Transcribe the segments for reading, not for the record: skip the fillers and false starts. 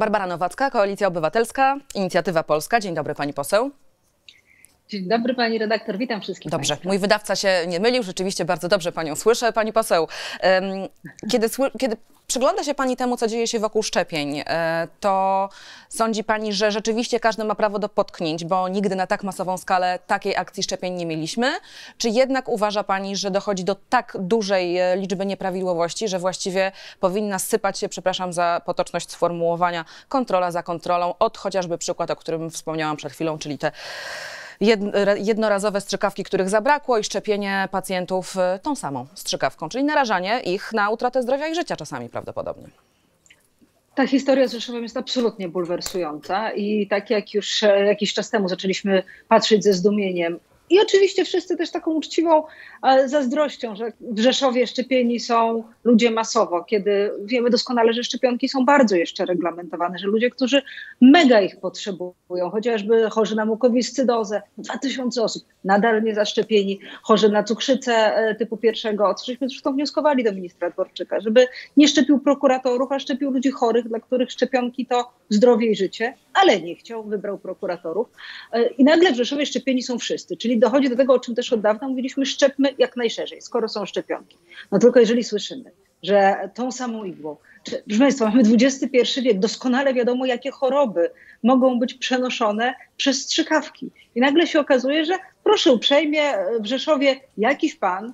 Barbara Nowacka, Koalicja Obywatelska, Inicjatywa Polska. Dzień dobry, pani poseł. Dzień dobry, pani redaktor. Witam wszystkich. Dobrze, mój wydawca się nie mylił. Rzeczywiście bardzo dobrze panią słyszę. Pani poseł, kiedy przygląda się pani temu, co dzieje się wokół szczepień, to sądzi pani, że rzeczywiście każdy ma prawo do potknięć, bo nigdy na tak masową skalę takiej akcji szczepień nie mieliśmy? Czy jednak uważa pani, że dochodzi do tak dużej liczby nieprawidłowości, że właściwie powinna sypać się, przepraszam za potoczność sformułowania, kontrola za kontrolą, od chociażby przykład, o którym wspomniałam przed chwilą, czyli te jednorazowe strzykawki, których zabrakło, i szczepienie pacjentów tą samą strzykawką, czyli narażanie ich na utratę zdrowia i życia czasami prawdopodobnie. Ta historia z Rzeszowem jest absolutnie bulwersująca i tak jak już jakiś czas temu zaczęliśmy patrzeć ze zdumieniem, i oczywiście wszyscy też taką uczciwą zazdrością, że w Rzeszowie szczepieni są ludzie masowo, kiedy wiemy doskonale, że szczepionki są bardzo jeszcze reglamentowane, że ludzie, którzy mega ich potrzebują, chociażby chorzy na mukowiscydozę, 2000 osób, nadal nie zaszczepieni, chorzy na cukrzycę typu 1. Oczywiście zresztą wnioskowali do ministra Dworczyka, żeby nie szczepił prokuratorów, a szczepił ludzi chorych, dla których szczepionki to zdrowie i życie, ale nie chciał, wybrał prokuratorów. I nagle w Rzeszowie szczepieni są wszyscy, czyli dochodzi do tego, o czym też od dawna mówiliśmy, szczepmy jak najszerzej, skoro są szczepionki. No tylko jeżeli słyszymy, że tą samą igłą, proszę państwa, mamy XXI wiek, doskonale wiadomo, jakie choroby mogą być przenoszone przez strzykawki. I nagle się okazuje, że proszę uprzejmie, w Rzeszowie jakiś pan,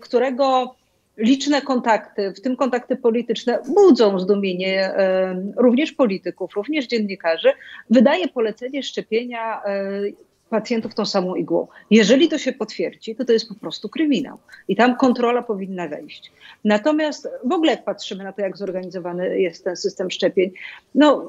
którego liczne kontakty, w tym kontakty polityczne, budzą zdumienie również polityków, również dziennikarzy, wydaje polecenie szczepienia pacjentów tą samą igłą. Jeżeli to się potwierdzi, to jest po prostu kryminał. I tam kontrola powinna wejść. Natomiast w ogóle jak patrzymy na to, jak zorganizowany jest ten system szczepień, no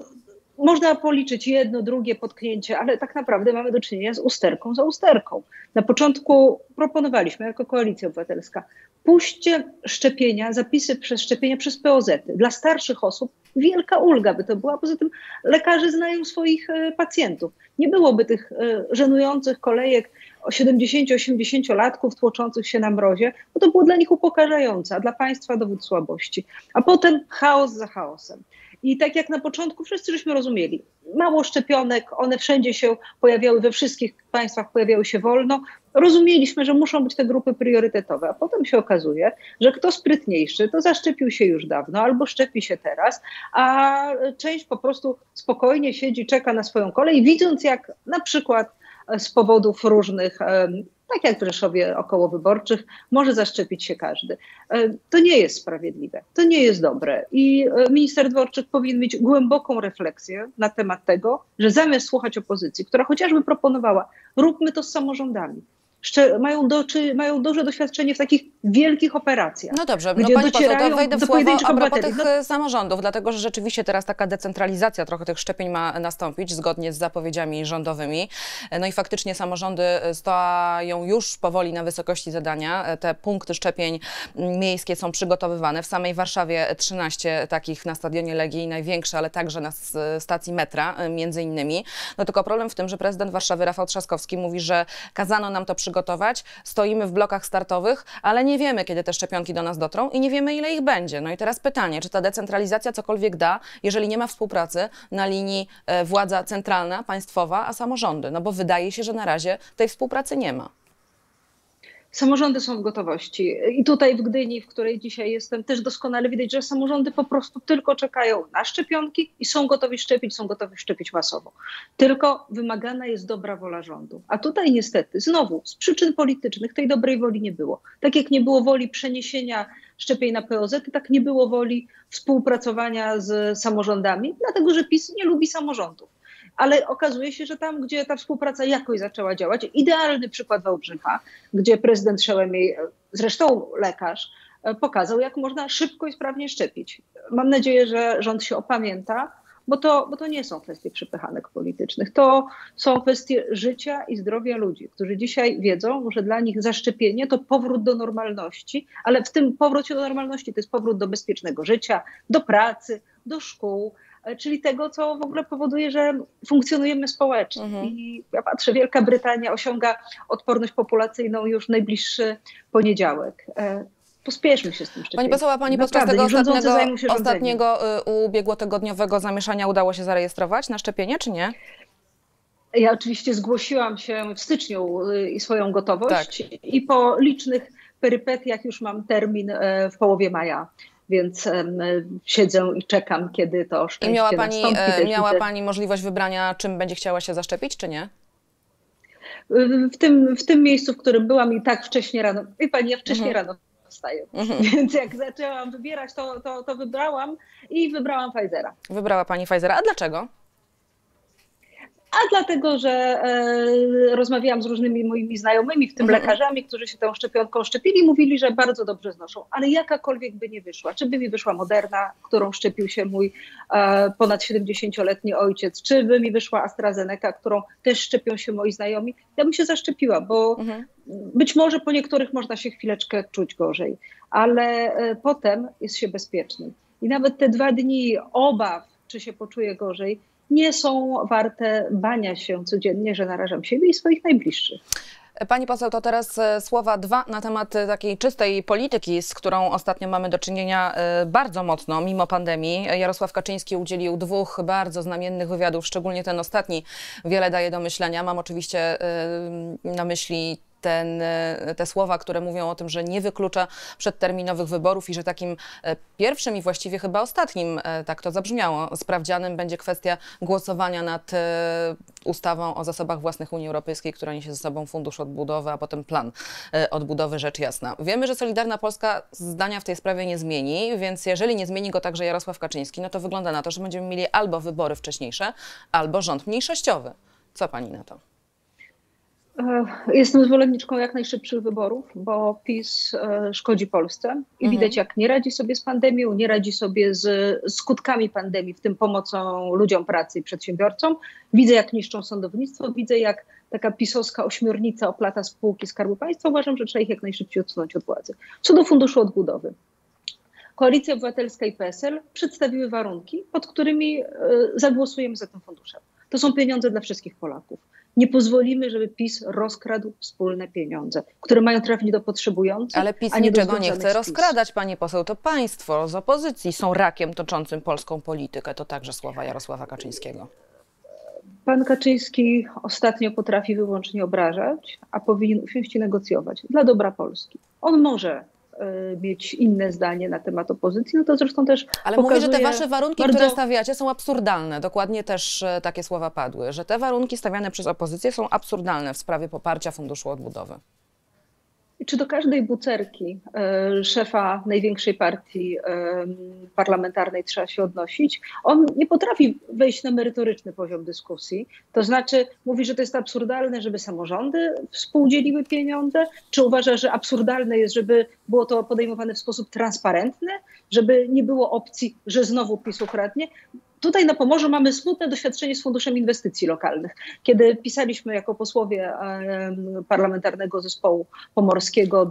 można policzyć jedno, drugie potknięcie, ale tak naprawdę mamy do czynienia z usterką za usterką. Na początku proponowaliśmy jako Koalicja Obywatelska, puśćcie szczepienia, zapisy przez szczepienia przez POZ. Dla starszych osób wielka ulga by to była. Poza tym lekarze znają swoich pacjentów. Nie byłoby tych żenujących kolejek 70-80-latków tłoczących się na mrozie, bo to było dla nich upokarzające, a dla państwa dowód słabości. A potem chaos za chaosem. I tak jak na początku wszyscy żeśmy rozumieli, mało szczepionek, one wszędzie się pojawiały, we wszystkich państwach pojawiały się wolno. Rozumieliśmy, że muszą być te grupy priorytetowe, a potem się okazuje, że kto sprytniejszy, to zaszczepił się już dawno albo szczepi się teraz, a część po prostu spokojnie siedzi, czeka na swoją kolej, widząc jak na przykład z powodów różnych, tak jak w Rzeszowie okołowyborczych, może zaszczepić się każdy. To nie jest sprawiedliwe, to nie jest dobre i minister Dworczyk powinien mieć głęboką refleksję na temat tego, że zamiast słuchać opozycji, która chociażby proponowała, róbmy to z samorządami. Mają duże doświadczenie w takich wielkich operacjach. No dobrze, no pani poseł, wejdę w słowo a propos tych samorządów, dlatego że rzeczywiście teraz taka decentralizacja trochę tych szczepień ma nastąpić, zgodnie z zapowiedziami rządowymi. No i faktycznie samorządy stoją już powoli na wysokości zadania. Te punkty szczepień miejskie są przygotowywane. W samej Warszawie 13 takich, na Stadionie Legii największe, ale także na stacji metra między innymi. No tylko problem w tym, że prezydent Warszawy Rafał Trzaskowski mówi, że kazano nam to przygotować, stoimy w blokach startowych, ale nie wiemy, kiedy te szczepionki do nas dotrą i nie wiemy, ile ich będzie. No i teraz pytanie, czy ta decentralizacja cokolwiek da, jeżeli nie ma współpracy na linii władza centralna, państwowa, a samorządy? No bo wydaje się, że na razie tej współpracy nie ma. Samorządy są w gotowości i tutaj w Gdyni, w której dzisiaj jestem, też doskonale widać, że samorządy po prostu tylko czekają na szczepionki i są gotowi szczepić masowo. Tylko wymagana jest dobra wola rządu. A tutaj niestety znowu z przyczyn politycznych tej dobrej woli nie było. Tak jak nie było woli przeniesienia szczepień na POZ, tak nie było woli współpracowania z samorządami, dlatego że PiS nie lubi samorządów. Ale okazuje się, że tam, gdzie ta współpraca jakoś zaczęła działać, idealny przykład Wałbrzycha, gdzie prezydent Szałamiej, zresztą lekarz, pokazał, jak można szybko i sprawnie szczepić. Mam nadzieję, że rząd się opamięta, bo to nie są kwestie przepychanek politycznych. To są kwestie życia i zdrowia ludzi, którzy dzisiaj wiedzą, że dla nich zaszczepienie to powrót do normalności, ale w tym powrocie do normalności to jest powrót do bezpiecznego życia, do pracy, do szkół, czyli tego, co w ogóle powoduje, że funkcjonujemy społecznie. I ja patrzę, Wielka Brytania osiąga odporność populacyjną już w najbliższy poniedziałek. Pospieszmy się z tym szczepieniem. Pani poseł, a pani podczas tego ostatniego ubiegłotygodniowego zamieszania udało się zarejestrować na szczepienie, czy nie? Ja oczywiście zgłosiłam się w styczniu i swoją gotowość i po licznych perypetiach już mam termin w połowie maja. Więc siedzę i czekam, kiedy to szczęście miała pani możliwość wybrania, czym będzie chciała się zaszczepić, czy nie? W tym miejscu, w którym byłam i tak wcześnie rano. Wie pani, ja wcześnie rano wstaję. Więc jak zaczęłam wybierać, to wybrałam i wybrałam Pfizera. Wybrała pani Pfizera. A dlaczego? A dlatego, że rozmawiałam z różnymi moimi znajomymi, w tym lekarzami, którzy się tą szczepionką szczepili, mówili, że bardzo dobrze znoszą, ale jakakolwiek by nie wyszła. Czy by mi wyszła Moderna, którą szczepił się mój ponad 70-letni ojciec, czy by mi wyszła AstraZeneca, którą też szczepią się moi znajomi, ja bym się zaszczepiła, bo być może po niektórych można się chwileczkę czuć gorzej, ale potem jest się bezpiecznym. I nawet te 2 dni obaw, czy się poczuje gorzej, nie są warte bania się codziennie, że narażam siebie i swoich najbliższych. Pani poseł, to teraz słowa dwa na temat takiej czystej polityki, z którą ostatnio mamy do czynienia bardzo mocno, mimo pandemii. Jarosław Kaczyński udzielił 2 bardzo znamiennych wywiadów, szczególnie ten ostatni wiele daje do myślenia. Mam oczywiście na myśli te słowa, które mówią o tym, że nie wyklucza przedterminowych wyborów i że takim pierwszym i właściwie chyba ostatnim, tak to zabrzmiało, sprawdzianem będzie kwestia głosowania nad ustawą o zasobach własnych Unii Europejskiej, która niesie ze sobą Fundusz Odbudowy, a potem Plan Odbudowy, rzecz jasna. Wiemy, że Solidarna Polska zdania w tej sprawie nie zmieni, więc jeżeli nie zmieni go także Jarosław Kaczyński, no to wygląda na to, że będziemy mieli albo wybory wcześniejsze, albo rząd mniejszościowy. Co pani na to? Jestem zwolenniczką jak najszybszych wyborów, bo PiS szkodzi Polsce i widać, jak nie radzi sobie z pandemią, nie radzi sobie z skutkami pandemii, w tym pomocą ludziom pracy i przedsiębiorcom. Widzę, jak niszczą sądownictwo, widzę, jak taka pisowska ośmiornica oplata spółki Skarbu Państwa. Uważam, że trzeba ich jak najszybciej odsunąć od władzy. Co do Funduszu Odbudowy. Koalicja Obywatelska i PSL przedstawiły warunki, pod którymi zagłosujemy za tym funduszem. To są pieniądze dla wszystkich Polaków. Nie pozwolimy, żeby PiS rozkradł wspólne pieniądze, które mają trafić do potrzebujących. Ale PiS niczego nie chce rozkradać, pani poseł. To państwo z opozycji są rakiem toczącym polską politykę. To także słowa Jarosława Kaczyńskiego. Pan Kaczyński ostatnio potrafi wyłącznie obrażać, a powinien usiąść i negocjować dla dobra Polski. On może mieć inne zdanie na temat opozycji, no to zresztą też ale mówi, że te wasze warunki, które stawiacie, są absurdalne. Dokładnie też takie słowa padły, że te warunki stawiane przez opozycję są absurdalne w sprawie poparcia Funduszu Odbudowy. Czy do każdej bucerki szefa największej partii parlamentarnej trzeba się odnosić? On nie potrafi wejść na merytoryczny poziom dyskusji. To znaczy mówi, że to jest absurdalne, żeby samorządy współdzieliły pieniądze? Czy uważa, że absurdalne jest, żeby było to podejmowane w sposób transparentny? Żeby nie było opcji, że znowu PiS ukradnie? Tutaj na Pomorzu mamy smutne doświadczenie z Funduszem Inwestycji Lokalnych. Kiedy pisaliśmy jako posłowie Parlamentarnego Zespołu Pomorskiego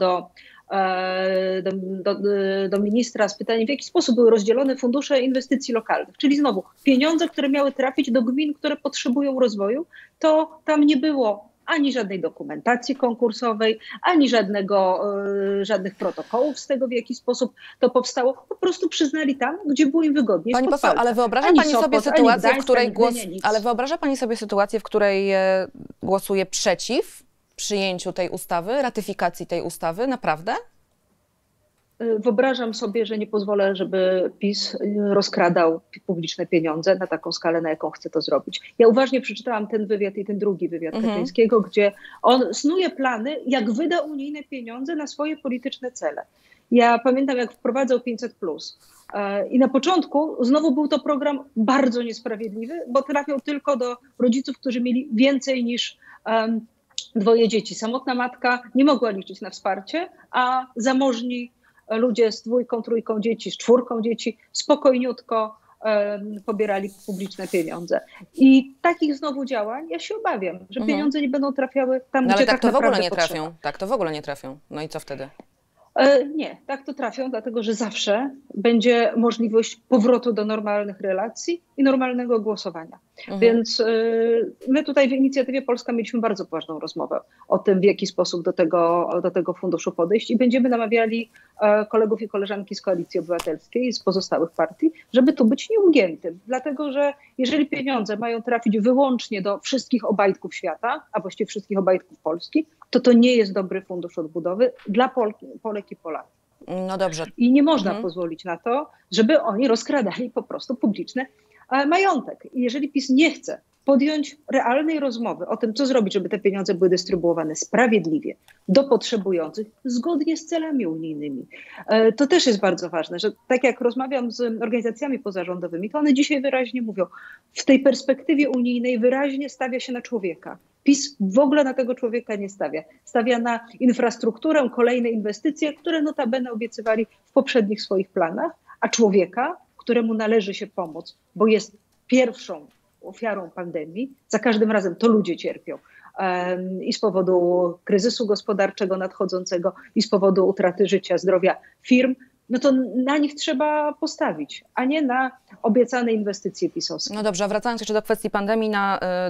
do ministra z pytaniem, w jaki sposób były rozdzielone fundusze inwestycji lokalnych. Czyli znowu pieniądze, które miały trafić do gmin, które potrzebują rozwoju, to tam nie było ani żadnej dokumentacji konkursowej, ani żadnych protokołów z tego, w jaki sposób to powstało. Po prostu przyznali tam, gdzie było im wygodniej. Pani poseł, ale wyobraża pani sobie sytuację, w której głosuje przeciw przyjęciu tej ustawy, ratyfikacji tej ustawy, naprawdę? Wyobrażam sobie, że nie pozwolę, żeby PiS rozkradał publiczne pieniądze na taką skalę, na jaką chce to zrobić. Ja uważnie przeczytałam ten wywiad i ten drugi wywiad Kaczyńskiego, gdzie on snuje plany, jak wyda unijne pieniądze na swoje polityczne cele. Ja pamiętam, jak wprowadzał 500+. I na początku znowu był to program bardzo niesprawiedliwy, bo trafiał tylko do rodziców, którzy mieli więcej niż 2 dzieci. Samotna matka nie mogła liczyć na wsparcie, a zamożni ludzie z 2, 3 dzieci, z 4 dzieci spokojniutko pobierali publiczne pieniądze. I takich znowu działań ja się obawiam, że pieniądze nie będą trafiały tam, gdzie tak naprawdę potrzeba. Ale tak to w ogóle nie trafią. Tak to w ogóle nie trafią. No i co wtedy? Nie, tak to trafią, dlatego że zawsze będzie możliwość powrotu do normalnych relacji i normalnego głosowania. Mhm. Więc my tutaj w Inicjatywie Polska mieliśmy bardzo poważną rozmowę o tym, w jaki sposób do tego funduszu podejść i będziemy namawiali kolegów i koleżanki z Koalicji Obywatelskiej, z pozostałych partii, żeby tu być nieugiętym. Dlatego, że jeżeli pieniądze mają trafić wyłącznie do wszystkich Obajtków świata, a właściwie wszystkich Obajtków Polski, to nie jest dobry fundusz odbudowy dla Polek i Polaków. No dobrze. I nie można pozwolić na to, żeby oni rozkradali po prostu publiczne majątek. I jeżeli PiS nie chce podjąć realnej rozmowy o tym, co zrobić, żeby te pieniądze były dystrybuowane sprawiedliwie do potrzebujących, zgodnie z celami unijnymi. To też jest bardzo ważne, że tak jak rozmawiam z organizacjami pozarządowymi, to one dzisiaj wyraźnie mówią, w tej perspektywie unijnej wyraźnie stawia się na człowieka. PiS w ogóle na tego człowieka nie stawia. Stawia na infrastrukturę, kolejne inwestycje, które notabene obiecywali w poprzednich swoich planach, a człowieka, któremu należy się pomóc, bo jest pierwszą ofiarą pandemii. Za każdym razem to ludzie cierpią. I z powodu kryzysu gospodarczego nadchodzącego, i z powodu utraty życia, zdrowia firm, no to na nich trzeba postawić, a nie na obiecane inwestycje pisowskie. No dobrze, a wracając jeszcze do kwestii pandemii,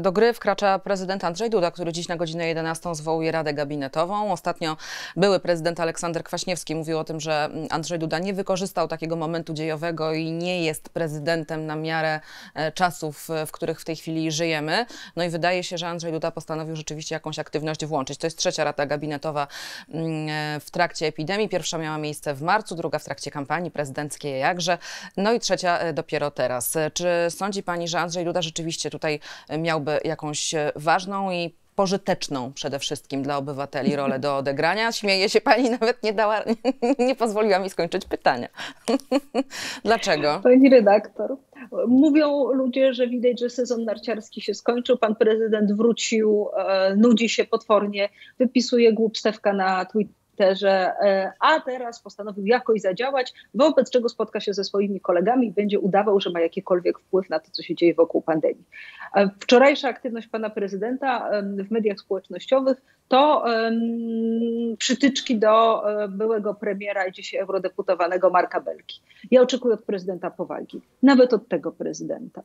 do gry wkracza prezydent Andrzej Duda, który dziś na godzinę 11 zwołuje Radę Gabinetową. Ostatnio były prezydent Aleksander Kwaśniewski mówił o tym, że Andrzej Duda nie wykorzystał takiego momentu dziejowego i nie jest prezydentem na miarę czasów, w których w tej chwili żyjemy. No i wydaje się, że Andrzej Duda postanowił rzeczywiście jakąś aktywność włączyć. To jest trzecia Rada Gabinetowa w trakcie epidemii. Pierwsza miała miejsce w marcu, druga w trakcie kampanii prezydenckiej jakże, no i trzecia dopiero teraz. Czy sądzi pani, że Andrzej Duda rzeczywiście tutaj miałby jakąś ważną i pożyteczną przede wszystkim dla obywateli rolę do odegrania? Śmieje się pani, nawet nie pozwoliła mi skończyć pytania. Dlaczego? Pani redaktor, mówią ludzie, że widać, że sezon narciarski się skończył, pan prezydent wrócił, nudzi się potwornie, wypisuje głupstewka na Twitterze, a teraz postanowił jakoś zadziałać, wobec czego spotka się ze swoimi kolegami i będzie udawał, że ma jakikolwiek wpływ na to, co się dzieje wokół pandemii. Wczorajsza aktywność pana prezydenta w mediach społecznościowych to przytyczki do byłego premiera i dzisiaj eurodeputowanego Marka Belki. Ja oczekuję od prezydenta powagi, nawet od tego prezydenta.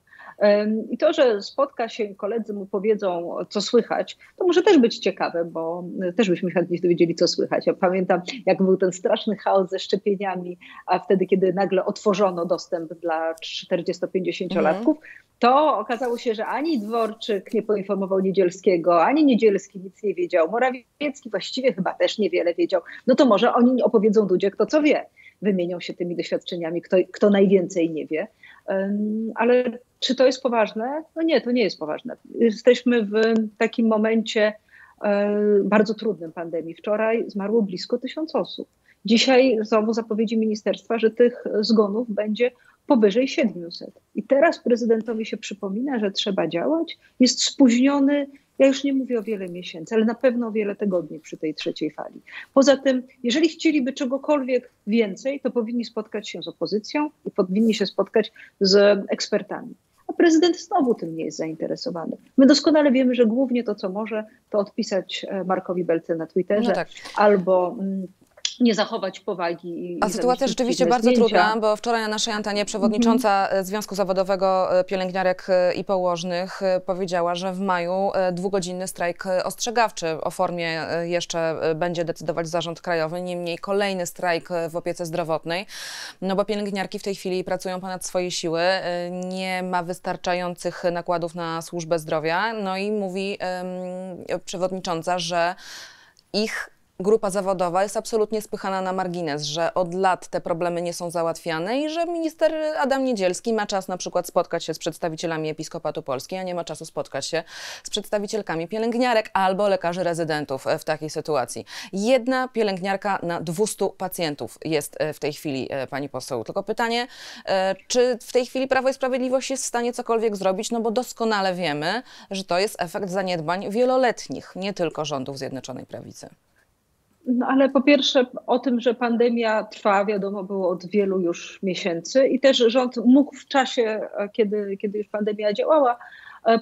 I to, że spotka się i koledzy mu powiedzą, co słychać, to może też być ciekawe, bo też byśmy chętnie się dowiedzieli, co słychać. Ja pamiętam, jak był ten straszny chaos ze szczepieniami, a wtedy, kiedy nagle otworzono dostęp dla 40-50-latków, to okazało się, że ani Dworczyk nie poinformował Niedzielskiego, ani Niedzielski nic nie wiedział. Morawiecki właściwie chyba też niewiele wiedział. No to może oni opowiedzą Dudzie, kto co wie. Wymienią się tymi doświadczeniami, kto najwięcej nie wie. Ale czy to jest poważne? No nie, to nie jest poważne. Jesteśmy w takim momencie bardzo trudnym pandemii. Wczoraj zmarło blisko 1000 osób. Dzisiaj znowu zapowiedzi ministerstwa, że tych zgonów będzie powyżej 700. I teraz prezydentowi się przypomina, że trzeba działać. Jest spóźniony, ja już nie mówię o wiele miesięcy, ale na pewno o wiele tygodni przy tej trzeciej fali. Poza tym, jeżeli chcieliby czegokolwiek więcej, to powinni spotkać się z opozycją i powinni się spotkać z ekspertami. A prezydent znowu tym nie jest zainteresowany. My doskonale wiemy, że głównie to, co może, to odpisać Markowi Belce na Twitterze, no tak, albo nie zachować powagi. A sytuacja rzeczywiście bardzo trudna, bo wczoraj na naszej antenie przewodnicząca Związku Zawodowego Pielęgniarek i Położnych powiedziała, że w maju 2-godzinny strajk ostrzegawczy o formie jeszcze będzie decydować Zarząd Krajowy, niemniej kolejny strajk w opiece zdrowotnej, no bo pielęgniarki w tej chwili pracują ponad swoje siły, nie ma wystarczających nakładów na służbę zdrowia, no i mówi przewodnicząca, że ich grupa zawodowa jest absolutnie spychana na margines, że od lat te problemy nie są załatwiane i że minister Adam Niedzielski ma czas na przykład spotkać się z przedstawicielami Episkopatu Polski, a nie ma czasu spotkać się z przedstawicielkami pielęgniarek albo lekarzy rezydentów w takiej sytuacji. Jedna pielęgniarka na 200 pacjentów jest w tej chwili, pani poseł. Tylko pytanie, czy w tej chwili Prawo i Sprawiedliwość jest w stanie cokolwiek zrobić, no bo doskonale wiemy, że to jest efekt zaniedbań wieloletnich, nie tylko rządów Zjednoczonej Prawicy. No ale po pierwsze o tym, że pandemia trwa, wiadomo było od wielu już miesięcy i też rząd mógł w czasie, kiedy już pandemia działała,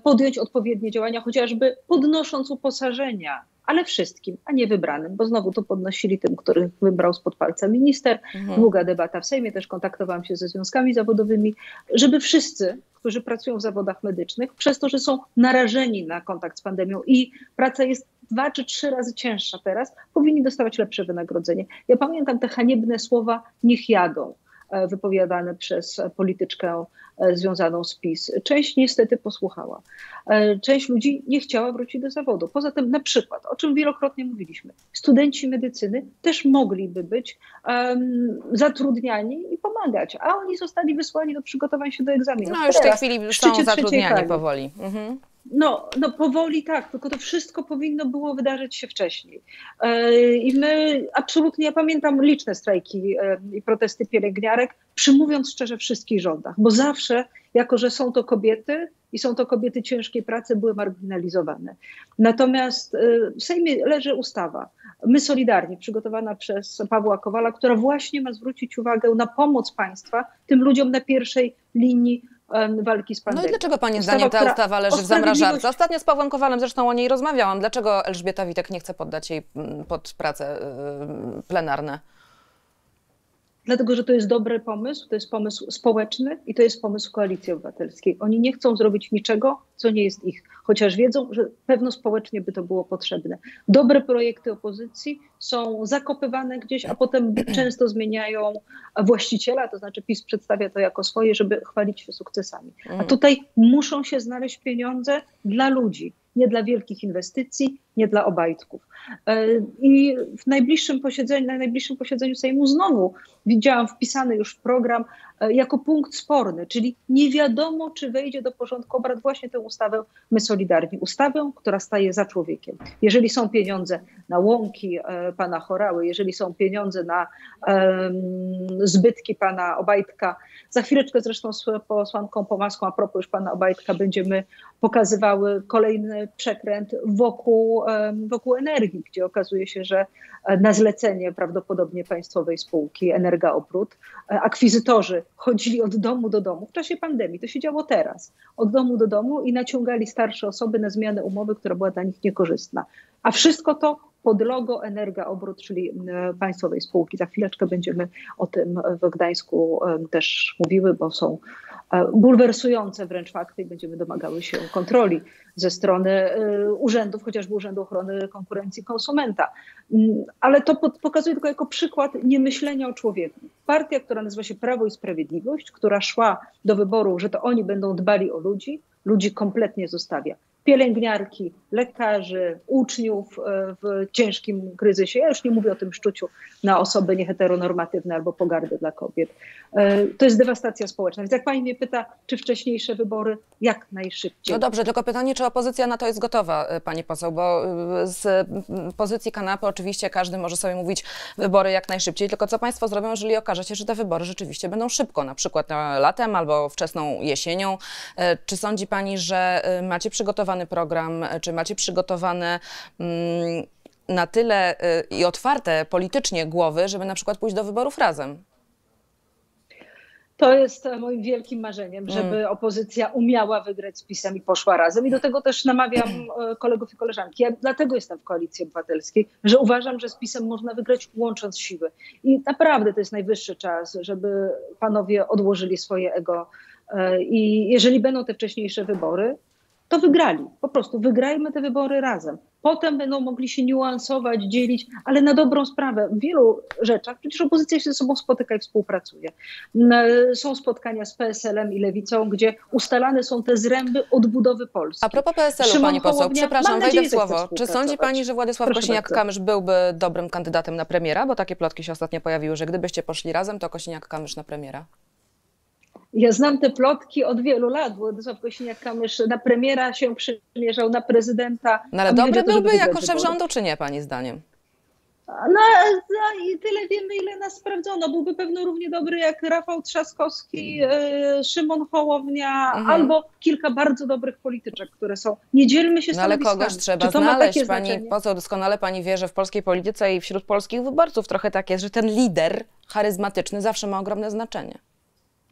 podjąć odpowiednie działania, chociażby podnosząc uposażenia, ale wszystkim, a nie wybranym, bo znowu to podnosili tym, których wybrał spod palca minister. Długa debata w Sejmie, też kontaktowałam się ze związkami zawodowymi, żeby wszyscy, którzy pracują w zawodach medycznych, przez to, że są narażeni na kontakt z pandemią i praca jest 2 czy 3 razy cięższa teraz, powinni dostawać lepsze wynagrodzenie. Ja pamiętam te haniebne słowa „niech jadą” wypowiadane przez polityczkę związaną z PiS. Część niestety posłuchała. Część ludzi nie chciała wrócić do zawodu. Poza tym na przykład, o czym wielokrotnie mówiliśmy, studenci medycyny też mogliby być zatrudniani i pomagać, a oni zostali wysłani do przygotowań się do egzaminów. No już w tej chwili są zatrudniani powoli. Mhm. No powoli tak, tylko to wszystko powinno było wydarzyć się wcześniej. I my absolutnie, ja pamiętam liczne strajki i protesty pielęgniarek, mówiąc szczerze, wszystkich rządach, bo zawsze, jako że są to kobiety i są to kobiety ciężkiej pracy, były marginalizowane. Natomiast w Sejmie leży ustawa My Solidarni, przygotowana przez Pawła Kowala, która właśnie ma zwrócić uwagę na pomoc państwa tym ludziom na pierwszej linii walki z pandemią. No i dlaczego pani zdaniem ta ustawa leży w zamrażarce? Ostatnio z Pawłem Kowalem zresztą o niej rozmawiałam. Dlaczego Elżbieta Witek nie chce poddać jej pod prace plenarne? Dlatego, że to jest dobry pomysł, to jest pomysł społeczny i to jest pomysł Koalicji Obywatelskiej. Oni nie chcą zrobić niczego, co nie jest ich, chociaż wiedzą, że pewno społecznie by to było potrzebne. Dobre projekty opozycji są zakopywane gdzieś, a potem często zmieniają właściciela, to znaczy PiS przedstawia to jako swoje, żeby chwalić się sukcesami. A tutaj muszą się znaleźć pieniądze dla ludzi. Nie dla wielkich inwestycji, nie dla Obajtków. I w najbliższym posiedzeniu, na najbliższym posiedzeniu Sejmu znowu widziałam wpisany już w program jako punkt sporny, czyli nie wiadomo, czy wejdzie do porządku obrad właśnie tę ustawę My Solidarni. Ustawę, która staje za człowiekiem. Jeżeli są pieniądze na łąki pana Chorały, jeżeli są pieniądze na zbytki pana Obajtka, za chwileczkę zresztą z posłanką Pomaską, a propos już pana Obajtka, będziemy pokazywały kolejny przekręt wokół energii, gdzie okazuje się, że na zlecenie prawdopodobnie państwowej spółki Energa Obrót akwizytorzy chodzili od domu do domu w czasie pandemii, to się działo teraz, od domu do domu i naciągali starsze osoby na zmianę umowy, która była dla nich niekorzystna. A wszystko to pod logo Energa Obrót, czyli państwowej spółki. Za chwileczkę będziemy o tym w Gdańsku też mówiły, bo są bulwersujące wręcz fakty i będziemy domagały się kontroli ze strony urzędów, chociażby Urzędu Ochrony Konkurencji i Konsumenta. Ale to pokazuje tylko jako przykład niemyślenia o człowieku. Partia, która nazywa się Prawo i Sprawiedliwość, która szła do wyboru, że to oni będą dbali o ludzi, ludzi kompletnie zostawia. Pielęgniarki, lekarzy, uczniów w ciężkim kryzysie. Ja już nie mówię o tym szczuciu na osoby nieheteronormatywne albo pogardy dla kobiet. To jest dewastacja społeczna. Więc jak pani mnie pyta, czy wcześniejsze wybory, jak najszybciej. No dobrze, tylko pytanie, czy opozycja na to jest gotowa, pani poseł, bo z pozycji kanapy oczywiście każdy może sobie mówić wybory jak najszybciej, tylko co państwo zrobią, jeżeli okaże się, że te wybory rzeczywiście będą szybko, na przykład latem albo wczesną jesienią. Czy sądzi pani, że macie przygotowany program, czy macie przygotowane na tyle i otwarte politycznie głowy, żeby na przykład pójść do wyborów razem? To jest moim wielkim marzeniem, żeby opozycja umiała wygrać z PiS-em i poszła razem. I do tego też namawiam kolegów i koleżanki. Ja dlatego jestem w Koalicji Obywatelskiej, że uważam, że z PiS-em można wygrać łącząc siły. I naprawdę to jest najwyższy czas, żeby panowie odłożyli swoje ego. I jeżeli będą te wcześniejsze wybory, to wygrali. Po prostu wygrajmy te wybory razem. Potem będą mogli się niuansować, dzielić, ale na dobrą sprawę. W wielu rzeczach przecież opozycja się ze sobą spotyka i współpracuje. Są spotkania z PSL-em i Lewicą, gdzie ustalane są te zręby odbudowy Polski. A propos PSL-u, pani poseł, przepraszam, wejdę w słowo. Czy sądzi pani, że Władysław Kosiniak-Kamysz byłby dobrym kandydatem na premiera? Bo takie plotki się ostatnio pojawiły, że gdybyście poszli razem, to Kosiniak-Kamysz na premiera. Ja znam te plotki od wielu lat. Władysław Kosiniak-Kamysz na premiera się przymierzał, na prezydenta. No ale dobry byłby jako szef rządu, czy nie, pani zdaniem? No i tyle wiemy, ile nas sprawdzono. Byłby pewno równie dobry jak Rafał Trzaskowski, Szymon Hołownia, albo kilka bardzo dobrych polityczek, które są. Nie dzielmy się stanowiskami. No ale kogoś trzeba znaleźć. Pani poseł, doskonale pani wie, że w polskiej polityce i wśród polskich wyborców trochę tak jest, że ten lider charyzmatyczny zawsze ma ogromne znaczenie.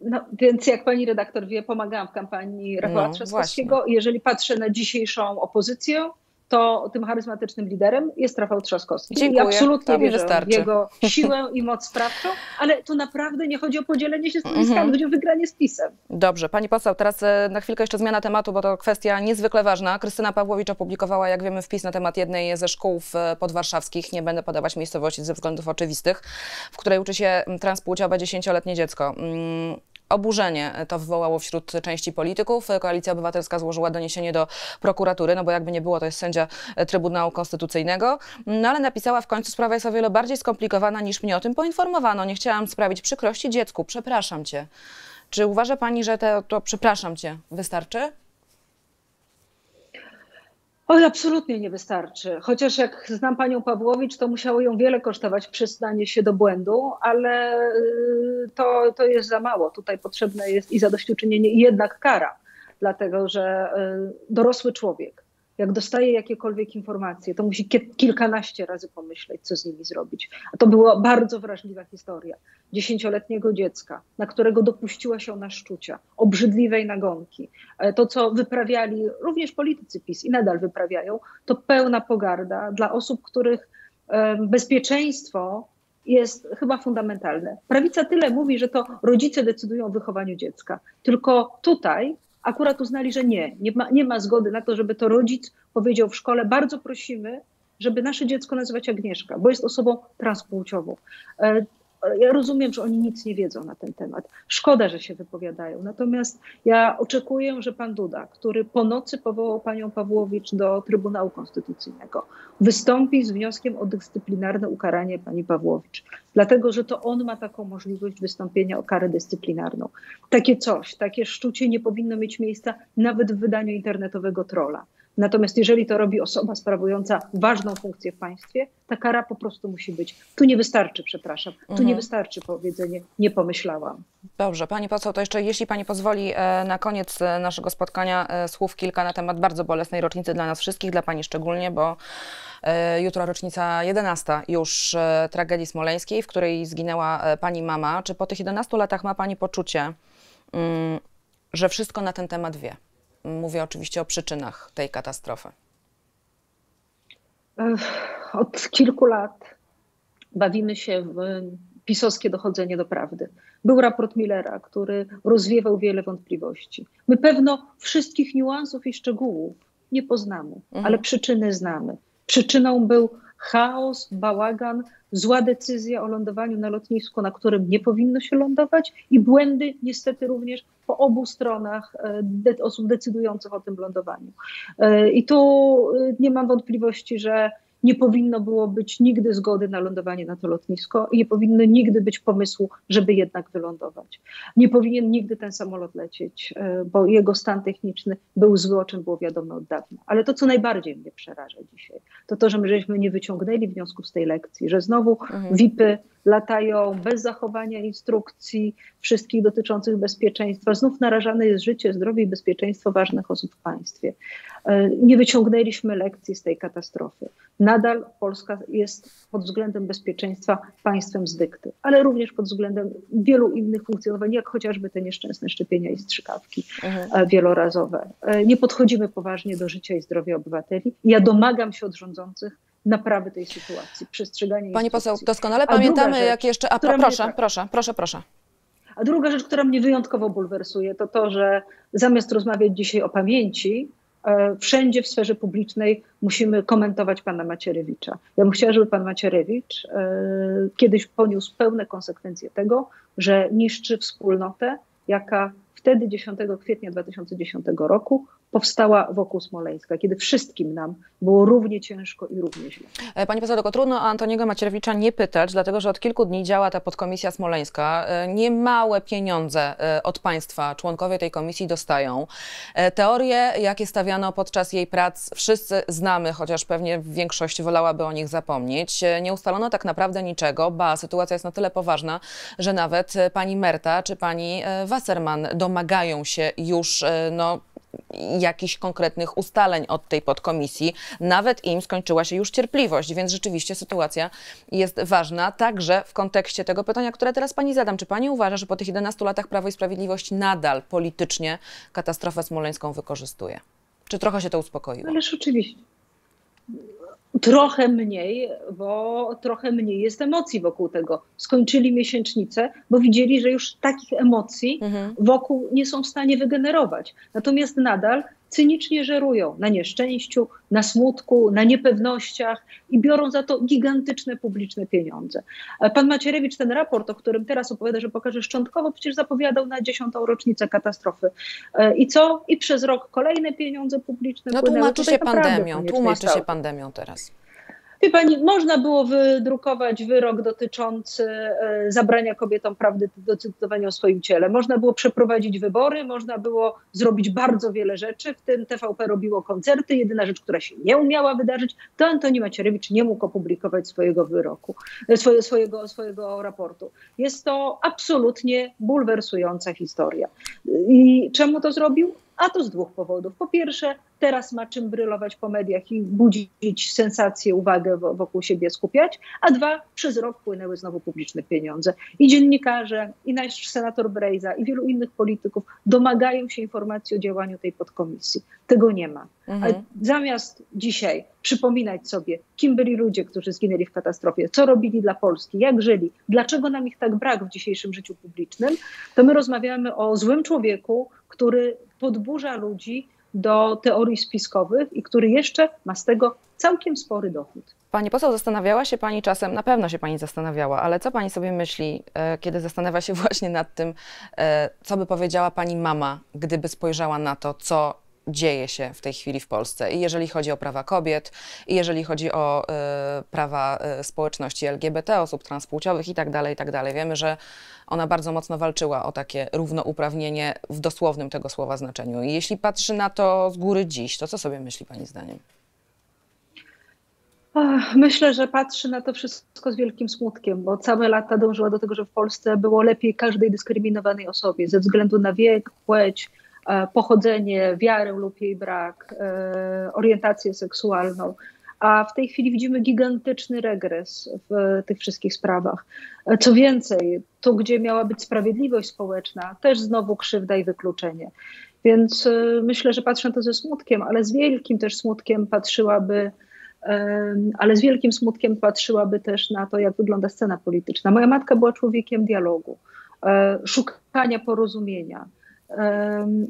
No, więc jak pani redaktor wie, pomagałam w kampanii Rafała Trzaskowskiego. Jeżeli patrzę na dzisiejszą opozycję, to tym charyzmatycznym liderem jest Rafał Trzaskowski. Dziękuję. I absolutnie wierzę w jego siłę i moc sprawczą, ale tu naprawdę nie chodzi o podzielenie się stanowiskami, chodzi o wygranie z PiS-em. Dobrze. Pani poseł, teraz na chwilkę jeszcze zmiana tematu, bo to kwestia niezwykle ważna. Krystyna Pawłowicz opublikowała, jak wiemy, wpis na temat jednej ze szkół podwarszawskich, nie będę podawać miejscowości ze względów oczywistych, w której uczy się transpłciowe 10-letnie dziecko. Oburzenie to wywołało wśród części polityków. Koalicja Obywatelska złożyła doniesienie do prokuratury, no bo jakby nie było, to jest sędzia Trybunału Konstytucyjnego. No ale napisała w końcu, sprawa jest o wiele bardziej skomplikowana niż mnie o tym poinformowano. Nie chciałam sprawić przykrości dziecku, przepraszam cię. Czy uważa pani, że to przepraszam cię wystarczy? Oj, absolutnie nie wystarczy. Chociaż jak znam panią Pawłowicz, to musiało ją wiele kosztować przyznanie się do błędu, ale to jest za mało. Tutaj potrzebne jest i zadośćuczynienie, i jednak kara. Dlatego, że dorosły człowiek, jak dostaje jakiekolwiek informacje, to musi kilkanaście razy pomyśleć, co z nimi zrobić. A to była bardzo wrażliwa historia 10-letniego dziecka, na którego dopuściła się ona szczucia, obrzydliwej nagonki. To, co wyprawiali również politycy PiS i nadal wyprawiają, to pełna pogarda dla osób, których bezpieczeństwo jest chyba fundamentalne. Prawica tyle mówi, że to rodzice decydują o wychowaniu dziecka. Tylko tutaj akurat uznali, że nie ma zgody na to, żeby to rodzic powiedział w szkole, bardzo prosimy, żeby nasze dziecko nazywać Agnieszka, bo jest osobą transpłciową. Ja rozumiem, że oni nic nie wiedzą na ten temat. Szkoda, że się wypowiadają. Natomiast ja oczekuję, że pan Duda, który po nocy powołał panią Pawłowicz do Trybunału Konstytucyjnego, wystąpi z wnioskiem o dyscyplinarne ukaranie pani Pawłowicz. Dlatego, że to on ma taką możliwość wystąpienia o karę dyscyplinarną. Takie szczucie nie powinno mieć miejsca nawet w wydaniu internetowego trolla. Natomiast jeżeli to robi osoba sprawująca ważną funkcję w państwie, ta kara po prostu musi być. Tu nie wystarczy, przepraszam, tu nie wystarczy powiedzenie, nie pomyślałam. Dobrze, pani poseł, to jeszcze jeśli pani pozwoli na koniec naszego spotkania słów kilka na temat bardzo bolesnej rocznicy dla nas wszystkich, dla pani szczególnie, bo jutro rocznica 11 już tragedii smoleńskiej, w której zginęła pani mama. Czy po tych 11 latach ma pani poczucie, że wszystko na ten temat wie? Mówię oczywiście o przyczynach tej katastrofy. Od kilku lat bawimy się w pisowskie dochodzenie do prawdy. Był raport Millera, który rozwiewał wiele wątpliwości. My pewno wszystkich niuansów i szczegółów nie poznamy, ale przyczyny znamy. Przyczyną był chaos, bałagan, zła decyzja o lądowaniu na lotnisku, na którym nie powinno się lądować i błędy niestety również po obu stronach osób decydujących o tym lądowaniu. I tu nie mam wątpliwości, że nie powinno było być nigdy zgody na lądowanie na to lotnisko i nie powinno nigdy być pomysłu, żeby jednak wylądować. Nie powinien nigdy ten samolot lecieć, bo jego stan techniczny był zły, o czym było wiadomo od dawna. Ale to, co najbardziej mnie przeraża dzisiaj, to to, że my żeśmy nie wyciągnęli wniosków z tej lekcji, że znowu VIP-y latają bez zachowania instrukcji wszystkich dotyczących bezpieczeństwa. Znów narażane jest życie, zdrowie i bezpieczeństwo ważnych osób w państwie. Nie wyciągnęliśmy lekcji z tej katastrofy. Nadal Polska jest pod względem bezpieczeństwa państwem z dykty, ale również pod względem wielu innych funkcjonowań, jak chociażby te nieszczęsne szczepienia i strzykawki wielorazowe. Nie podchodzimy poważnie do życia i zdrowia obywateli. Ja domagam się od rządzących naprawy tej sytuacji, przestrzeganie. Pani poseł, doskonale pamiętamy, jak jeszcze... Proszę. A druga rzecz, która mnie wyjątkowo bulwersuje, to to, że zamiast rozmawiać dzisiaj o pamięci, wszędzie w sferze publicznej musimy komentować pana Macierewicza. Ja bym chciała, żeby pan Macierewicz kiedyś poniósł pełne konsekwencje tego, że niszczy wspólnotę, jaka wtedy 10 kwietnia 2010 roku powstała wokół Smoleńska, kiedy wszystkim nam było równie ciężko i równie źle. Pani poseł, tylko trudno o Antoniego Macierewicza nie pytać, dlatego że od kilku dni działa ta podkomisja smoleńska. Niemałe pieniądze od państwa członkowie tej komisji dostają. Teorie, jakie stawiano podczas jej prac, wszyscy znamy, chociaż pewnie większość wolałaby o nich zapomnieć. Nie ustalono tak naprawdę niczego, ba, sytuacja jest na tyle poważna, że nawet pani Merta czy pani Wasserman domagają się już, no, jakichś konkretnych ustaleń od tej podkomisji. Nawet im skończyła się już cierpliwość, więc rzeczywiście sytuacja jest ważna. Także w kontekście tego pytania, które teraz pani zadam. Czy pani uważa, że po tych 11 latach Prawo i Sprawiedliwość nadal politycznie katastrofę smoleńską wykorzystuje? Czy trochę się to uspokoiło? Ależ oczywiście. Trochę mniej, bo trochę mniej jest emocji wokół tego. Skończyli miesięcznicę, bo widzieli, że już takich emocji wokół nie są w stanie wygenerować. Natomiast nadal cynicznie żerują na nieszczęściu, na smutku, na niepewnościach i biorą za to gigantyczne publiczne pieniądze. Pan Macierewicz ten raport, o którym teraz opowiada, że pokaże szczątkowo, przecież zapowiadał na 10. rocznicę katastrofy. I co? I przez rok kolejne pieniądze publiczne płynęły. Tłumaczy się pandemią teraz. Wie pani, można było wydrukować wyrok dotyczący zabrania kobietom prawdy do decydowania o swoim ciele. Można było przeprowadzić wybory, można było zrobić bardzo wiele rzeczy, w tym TVP robiło koncerty. Jedyna rzecz, która się nie umiała wydarzyć, to Antoni Macierewicz nie mógł opublikować swojego wyroku, swojego raportu. Jest to absolutnie bulwersująca historia. I czemu to zrobił? A to z dwóch powodów. Po pierwsze, teraz ma czym brylować po mediach i budzić sensację, uwagę wokół siebie skupiać, a dwa, przez rok płynęły znowu publiczne pieniądze. I dziennikarze, i nasz senator Brejza, i wielu innych polityków domagają się informacji o działaniu tej podkomisji. Tego nie ma. A zamiast dzisiaj przypominać sobie, kim byli ludzie, którzy zginęli w katastrofie, co robili dla Polski, jak żyli, dlaczego nam ich tak brak w dzisiejszym życiu publicznym, to my rozmawiamy o złym człowieku, który podburza ludzi do teorii spiskowych i który jeszcze ma z tego całkiem spory dochód. Pani poseł, zastanawiała się Pani czasem, na pewno się Pani zastanawiała, ale co Pani sobie myśli, kiedy zastanawia się właśnie nad tym, co by powiedziała Pani mama, gdyby spojrzała na to, co dzieje się w tej chwili w Polsce i jeżeli chodzi o prawa kobiet, i jeżeli chodzi o prawa społeczności LGBT, osób transpłciowych i tak dalej. Wiemy, że ona bardzo mocno walczyła o takie równouprawnienie w dosłownym tego słowa znaczeniu. I jeśli patrzy na to z góry dziś, to co sobie myśli Pani zdaniem? Myślę, że patrzy na to wszystko z wielkim smutkiem, bo całe lata dążyła do tego, że w Polsce było lepiej każdej dyskryminowanej osobie ze względu na wiek, płeć, pochodzenie, wiarę lub jej brak, orientację seksualną. A w tej chwili widzimy gigantyczny regres w tych wszystkich sprawach. Co więcej, tu gdzie miała być sprawiedliwość społeczna, też znowu krzywda i wykluczenie. Więc myślę, że patrzę na to ze smutkiem, ale z wielkim też smutkiem patrzyłaby... też na to, jak wygląda scena polityczna. Moja matka była człowiekiem dialogu, szukania porozumienia.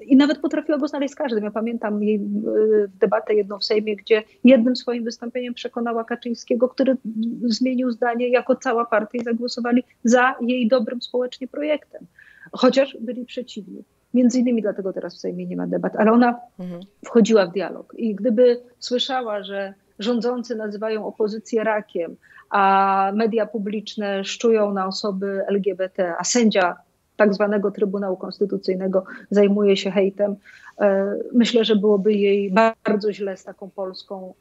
I nawet potrafiła go znaleźć z każdym. Ja pamiętam jej debatę jedną w Sejmie, gdzie jednym swoim wystąpieniem przekonała Kaczyńskiego, który zmienił zdanie jako cała partia i zagłosowali za jej dobrym społecznie projektem. Chociaż byli przeciwni. Między innymi dlatego teraz w Sejmie nie ma debat. Ale ona wchodziła w dialog. I gdyby słyszała, że rządzący nazywają opozycję rakiem, a media publiczne szczują na osoby LGBT, a sędzia tak zwanego Trybunału Konstytucyjnego zajmuje się hejtem. Myślę, że byłoby jej bardzo źle z taką Polską,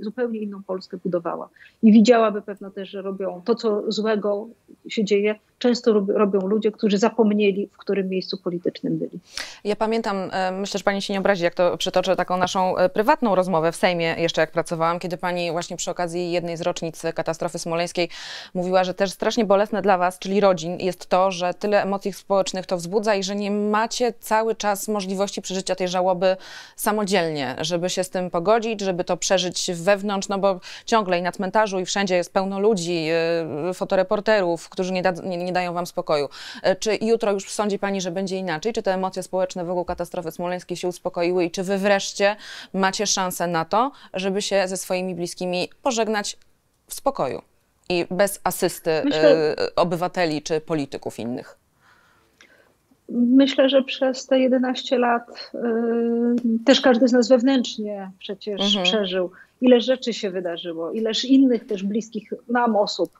zupełnie inną Polskę budowała. I widziałaby pewno też, że robią to, co złego się dzieje, często robią ludzie, którzy zapomnieli, w którym miejscu politycznym byli. Ja pamiętam, myślę, że Pani się nie obrazi, jak to przytoczę taką naszą prywatną rozmowę w Sejmie, jeszcze jak pracowałam, kiedy Pani właśnie przy okazji jednej z rocznic katastrofy smoleńskiej mówiła, że też strasznie bolesne dla Was, czyli rodzin, jest to, że tyle emocji społecznych to wzbudza i że nie macie cały czas możliwości przeżycia tej żałoby samodzielnie, żeby się z tym pogodzić, żeby to przeżyć wewnątrz, no bo ciągle i na cmentarzu i wszędzie jest pełno ludzi, fotoreporterów, którzy nie dają Wam spokoju. Czy jutro już sądzi Pani, że będzie inaczej? Czy te emocje społeczne wokół katastrofy smoleńskiej się uspokoiły i czy Wy wreszcie macie szansę na to, żeby się ze swoimi bliskimi pożegnać w spokoju i bez asysty obywateli czy polityków innych? Myślę, że przez te 11 lat też każdy z nas wewnętrznie przecież przeżył. Ile rzeczy się wydarzyło, ileż innych też bliskich nam osób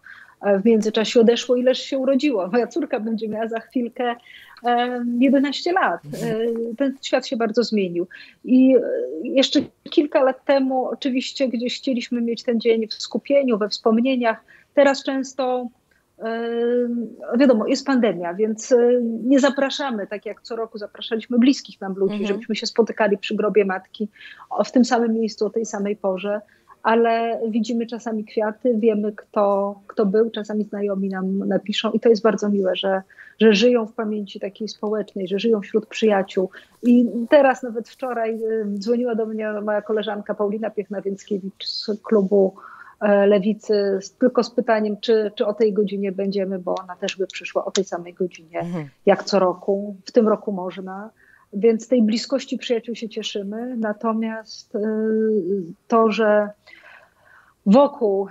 w międzyczasie odeszło, ileż się urodziło. Moja córka będzie miała za chwilkę 11 lat. Ten świat się bardzo zmienił. I jeszcze kilka lat temu oczywiście gdzieś chcieliśmy mieć ten dzień w skupieniu, we wspomnieniach. Teraz często... wiadomo, jest pandemia, więc nie zapraszamy, tak jak co roku zapraszaliśmy bliskich nam ludzi, żebyśmy się spotykali przy grobie matki w tym samym miejscu, o tej samej porze. ale widzimy czasami kwiaty, wiemy kto był, czasami znajomi nam napiszą i to jest bardzo miłe, że żyją w pamięci takiej społecznej, że żyją wśród przyjaciół. I teraz, nawet wczoraj dzwoniła do mnie moja koleżanka Paulina Piechna-Więckiewicz z klubu Lewicy tylko z pytaniem, czy o tej godzinie będziemy, bo ona też by przyszła o tej samej godzinie, jak co roku. W tym roku można. Więc tej bliskości przyjaciół się cieszymy. Natomiast to, że wokół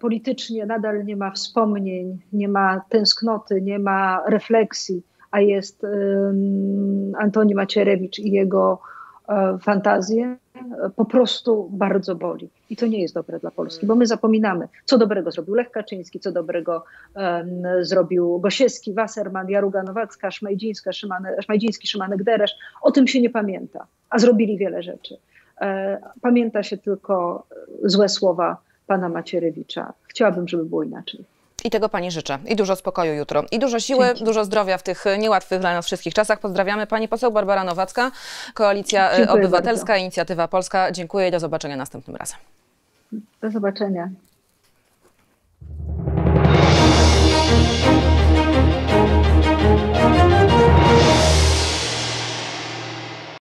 politycznie nadal nie ma wspomnień, nie ma tęsknoty, nie ma refleksji, a jest Antoni Macierewicz i jego fantazje, po prostu bardzo boli. I to nie jest dobre dla Polski, bo my zapominamy, co dobrego zrobił Lech Kaczyński, co dobrego zrobił Gosiewski, Wasserman, Jaruga Nowacka, Szmajdziński, Szymanek-Deresz. O tym się nie pamięta, a zrobili wiele rzeczy. Pamięta się tylko złe słowa pana Macierewicza. Chciałabym, żeby było inaczej. I tego pani życzę. I dużo spokoju jutro. I dużo siły, dzięki. Dużo zdrowia w tych niełatwych dla nas wszystkich czasach. Pozdrawiamy. Pani poseł Barbara Nowacka, Koalicja Obywatelska, Inicjatywa Polska. Dziękuję i do zobaczenia następnym razem. Do zobaczenia.